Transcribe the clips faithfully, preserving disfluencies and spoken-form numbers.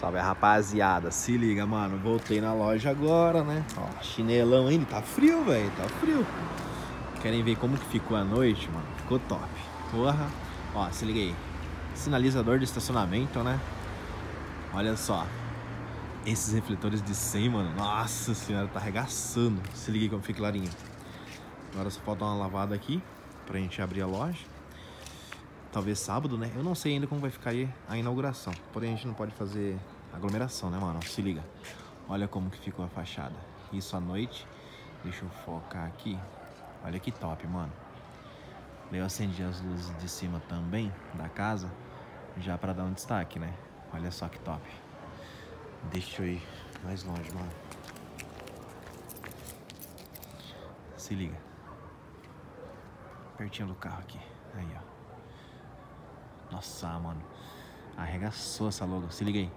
Salve, rapaziada. Se liga, mano. Voltei na loja agora, né? Ó, chinelão ainda. Tá frio, velho. Tá frio. Querem ver como que ficou a noite, mano? Ficou top. Porra. Ó, se liga aí. Sinalizador de estacionamento, né? Olha só. Esses refletores de cem, mano. Nossa senhora, tá arregaçando. Se liga aí como fica clarinho. Agora só falta uma lavada aqui pra gente abrir a loja. Talvez sábado, né? Eu não sei ainda como vai ficar aí a inauguração. Porém, a gente não pode fazer aglomeração, né, mano? Se liga. Olha como que ficou a fachada. Isso à noite. Deixa eu focar aqui. Olha que top, mano. Eu acendi as luzes de cima também da casa, já pra dar um destaque, né? Olha só que top. Deixa eu ir mais longe, mano. Se liga. Pertinho do carro aqui. Aí, ó. Nossa, mano, arregaçou essa logo, se liga aí.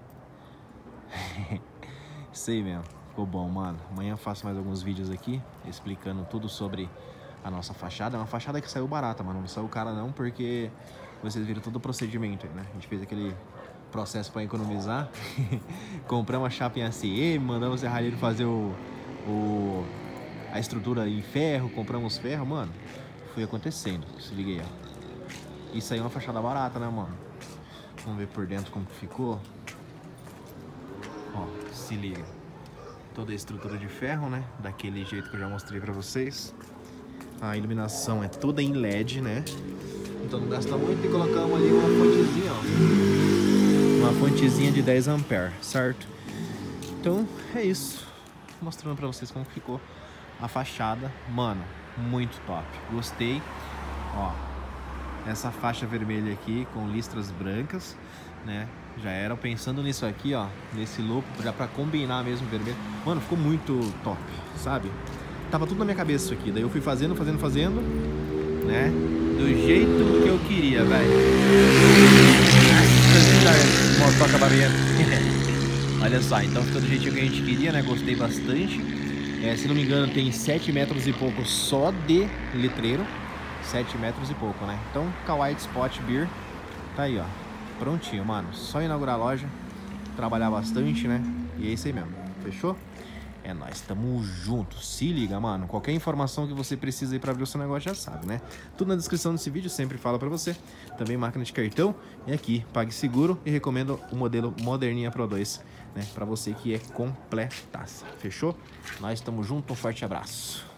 Sei mesmo, ficou bom, mano. Amanhã eu faço mais alguns vídeos aqui, explicando tudo sobre a nossa fachada. É uma fachada que saiu barata, mano, não saiu cara não, porque vocês viram todo o procedimento aí, né? A gente fez aquele processo pra economizar. Compramos a chapa em A C M, mandamos o serralheiro fazer o, o, a estrutura em ferro, compramos ferro, mano. Foi acontecendo, se liga aí, ó. Isso aí é uma fachada barata, né, mano? Vamos ver por dentro como que ficou. Ó, se liga. Toda a estrutura de ferro, né? Daquele jeito que eu já mostrei pra vocês. A iluminação é toda em L E D, né? Então não gasta muito e colocamos ali uma fontezinha, ó. Uma fontezinha de dez amperes, certo? Então, é isso. Mostrando pra vocês como que ficou a fachada. Mano, muito top. Gostei. Ó. Essa faixa vermelha aqui com listras brancas, né? Já era pensando nisso aqui, ó. Nesse logo, já pra combinar mesmo vermelho. Mano, ficou muito top, sabe? Tava tudo na minha cabeça isso aqui. Daí eu fui fazendo, fazendo, fazendo, né? Do jeito que eu queria, velho. Olha só, então ficou do jeito que a gente queria, né? Gostei bastante. É, se não me engano, tem sete metros e pouco só de letreiro. sete metros e pouco, né? Então, Kawaii Spot Beer tá aí, ó. Prontinho, mano. Só inaugurar a loja, trabalhar bastante, né? E é isso aí mesmo. Fechou? É nóis. Tamo junto. Se liga, mano. Qualquer informação que você precisa aí pra abrir o seu negócio, já sabe, né? Tudo na descrição desse vídeo. Sempre falo pra você. Também máquina de cartão. E aqui, Pague Seguro. E recomendo o modelo Moderninha Pro dois, né? Pra você que é completaça. Fechou? Nós tamo junto. Um forte abraço.